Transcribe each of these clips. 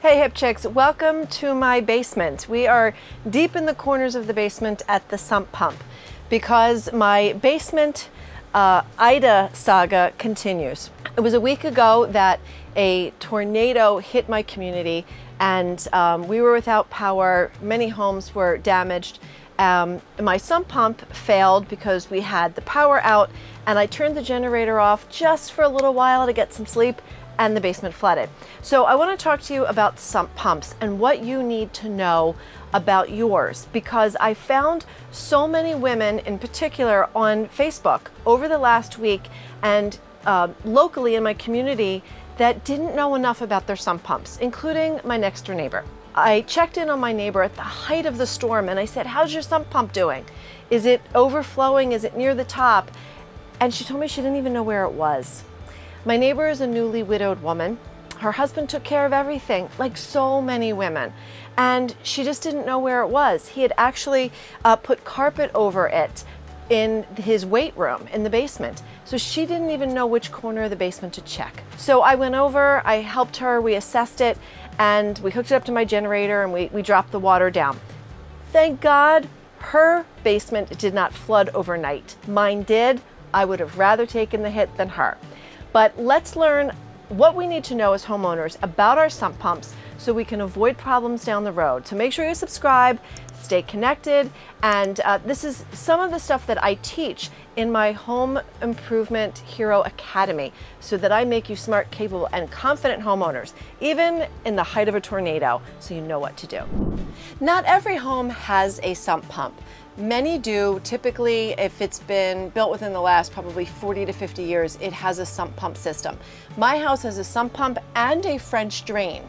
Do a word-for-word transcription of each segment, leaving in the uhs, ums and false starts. Hey Hip Chicks, welcome to my basement. We are deep in the corners of the basement at the sump pump because my basement uh, Ida saga continues. It was a week ago that a tornado hit my community and um, we were without power, many homes were damaged. Um, my sump pump failed because we had the power out and I turned the generator off just for a little while to get some sleep and the basement flooded. So I want to talk to you about sump pumps and what you need to know about yours, because I found so many women in particular on Facebook over the last week and uh, locally in my community that didn't know enough about their sump pumps, including my next door neighbor. I checked in on my neighbor at the height of the storm and I said, how's your sump pump doing? Is it overflowing? Is it near the top? And she told me she didn't even know where it was. My neighbor is a newly widowed woman. Her husband took care of everything, like so many women, and she just didn't know where it was. He had actually uh, put carpet over it in his weight room in the basement. So she didn't even know which corner of the basement to check. So I went over, I helped her, we assessed it, and we hooked it up to my generator and we, we dropped the water down. Thank God her basement did not flood overnight. Mine did. I would have rather taken the hit than her. But let's learn what we need to know as homeowners about our sump pumps so we can avoid problems down the road. So make sure you subscribe, stay connected, and uh, this is some of the stuff that I teach in my Home Improvement Hero Academy so that I make you smart, capable, and confident homeowners, even in the height of a tornado, so you know what to do. Not every home has a sump pump. Many do. Typically, if it's been built within the last probably forty to fifty years, it has a sump pump system. My house has a sump pump and a French drain,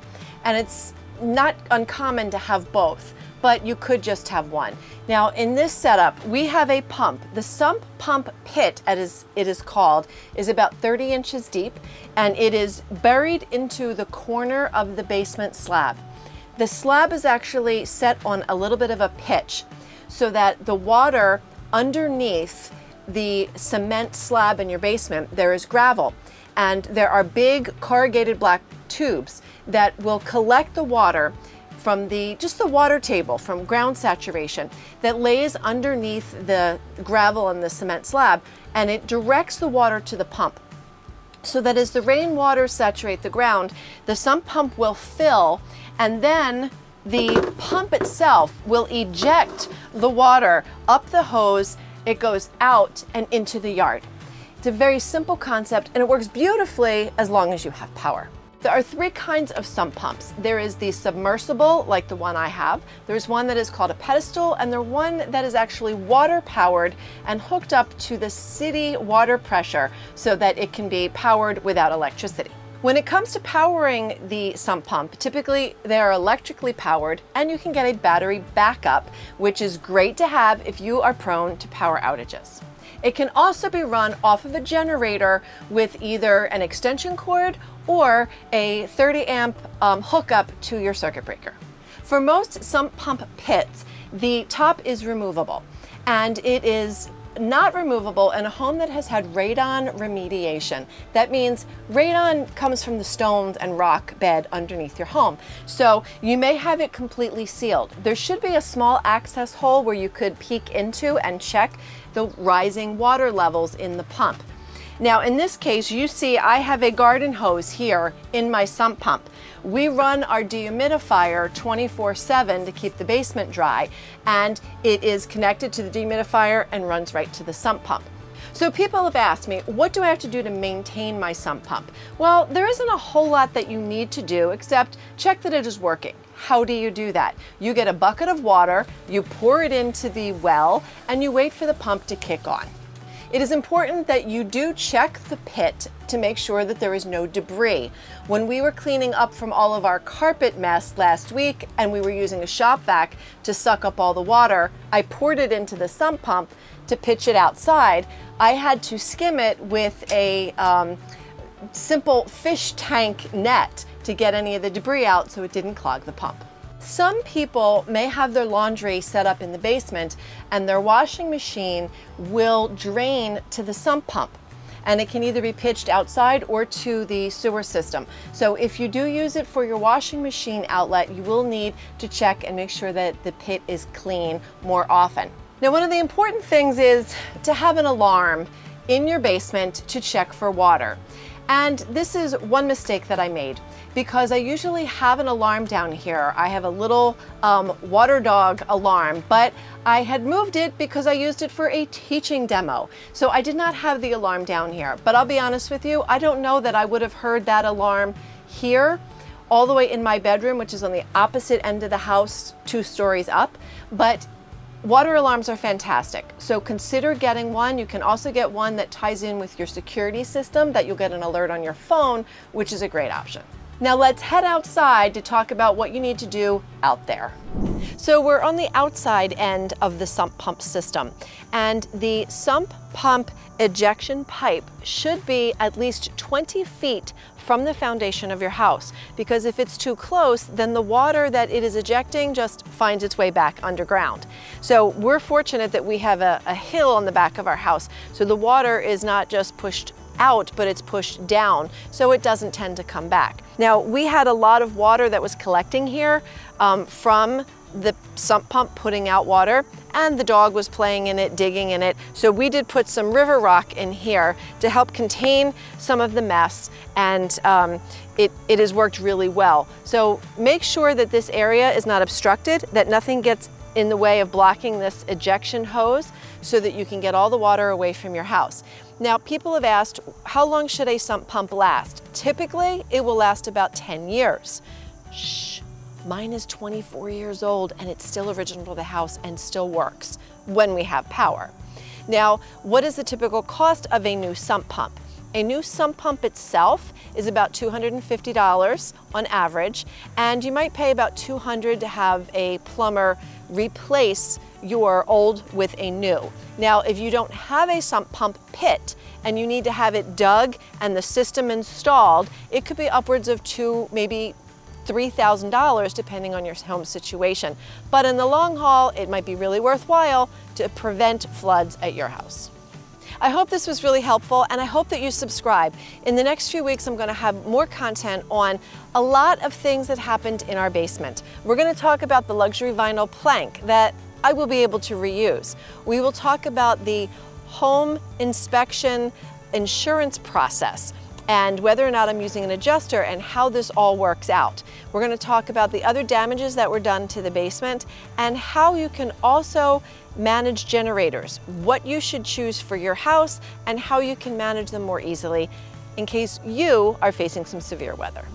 and it's not uncommon to have both, but you could just have one. Now, in this setup, we have a pump. The sump pump pit, as it is called, is about thirty inches deep, and it is buried into the corner of the basement slab. The slab is actually set on a little bit of a pitch, so that the water underneath the cement slab in your basement, there is gravel. And there are big corrugated black tubes that will collect the water from the, just the water table, from ground saturation that lays underneath the gravel and the cement slab, and it directs the water to the pump. So that as the rainwater saturates the ground, the sump pump will fill, and then the pump itself will eject the water up the hose. It goes out and into the yard. It's a very simple concept and it works beautifully as long as you have power. There are three kinds of sump pumps. There is the submersible, like the one I have. There's one that is called a pedestal, and there's one that is actually water powered and hooked up to the city water pressure so that it can be powered without electricity. When it comes to powering the sump pump, typically they are electrically powered and you can get a battery backup, which is great to have if you are prone to power outages. It can also be run off of a generator with either an extension cord or a thirty amp um, hookup to your circuit breaker. For most sump pump pits, the top is removable, and it is not removable in a home that has had radon remediation. That means radon comes from the stones and rock bed underneath your home. So you may have it completely sealed. There should be a small access hole where you could peek into and check the rising water levels in the pump. Now, in this case, you see I have a garden hose here in my sump pump. We run our dehumidifier twenty-four seven to keep the basement dry, and it is connected to the dehumidifier and runs right to the sump pump. So people have asked me, what do I have to do to maintain my sump pump? Well, there isn't a whole lot that you need to do except check that it is working. How do you do that? You get a bucket of water, you pour it into the well, and you wait for the pump to kick on. It is important that you do check the pit to make sure that there is no debris. When we were cleaning up from all of our carpet mess last week and we were using a shop vac to suck up all the water, I poured it into the sump pump to pitch it outside. I had to skim it with a um, simple fish tank net to get any of the debris out so it didn't clog the pump. Some people may have their laundry set up in the basement and their washing machine will drain to the sump pump. and it can either be pitched outside or to the sewer system. So if you do use it for your washing machine outlet, you will need to check and make sure that the pit is clean more often. Now, one of the important things is to have an alarm in your basement to check for water. And this is one mistake that I made, because I usually have an alarm down here. I have a little um, water dog alarm, but I had moved it because I used it for a teaching demo. So I did not have the alarm down here, but I'll be honest with you, I don't know that I would have heard that alarm here all the way in my bedroom, which is on the opposite end of the house, two stories up. But water alarms are fantastic, so consider getting one. You can also get one that ties in with your security system, that you'll get an alert on your phone, which is a great option. Now let's head outside to talk about what you need to do out there. So we're on the outside end of the sump pump system, and the sump pump ejection pipe should be at least twenty feet from the foundation of your house, because if it's too close, then the water that it is ejecting just finds its way back underground. So we're fortunate that we have a, a hill on the back of our house, so the water is not just pushed out, but it's pushed down, so it doesn't tend to come back. Now, we had a lot of water that was collecting here um, from the sump pump putting out water, and the dog was playing in it, digging in it. So we did put some river rock in here to help contain some of the mess, and um, it, it has worked really well. So make sure that this area is not obstructed, that nothing gets in the way of blocking this ejection hose, so that you can get all the water away from your house. Now, people have asked, how long should a sump pump last? Typically, it will last about ten years. Shh. Mine is twenty-four years old, and it's still original to the house and still works when we have power. Now, what is the typical cost of a new sump pump? A new sump pump itself is about two hundred fifty dollars on average, and you might pay about two hundred dollars to have a plumber replace your old with a new. Now, if you don't have a sump pump pit and you need to have it dug and the system installed, it could be upwards of two, maybe three thousand dollars, depending on your home situation. But in the long haul, it might be really worthwhile to prevent floods at your house. I hope this was really helpful, and I hope that you subscribe. In the next few weeks, I'm going to have more content on a lot of things that happened in our basement. We're going to talk about the luxury vinyl plank that I will be able to reuse. We will talk about the home inspection insurance process, and whether or not I'm using an adjuster and how this all works out. We're going to talk about the other damages that were done to the basement, and how you can also manage generators, what you should choose for your house, and how you can manage them more easily in case you are facing some severe weather.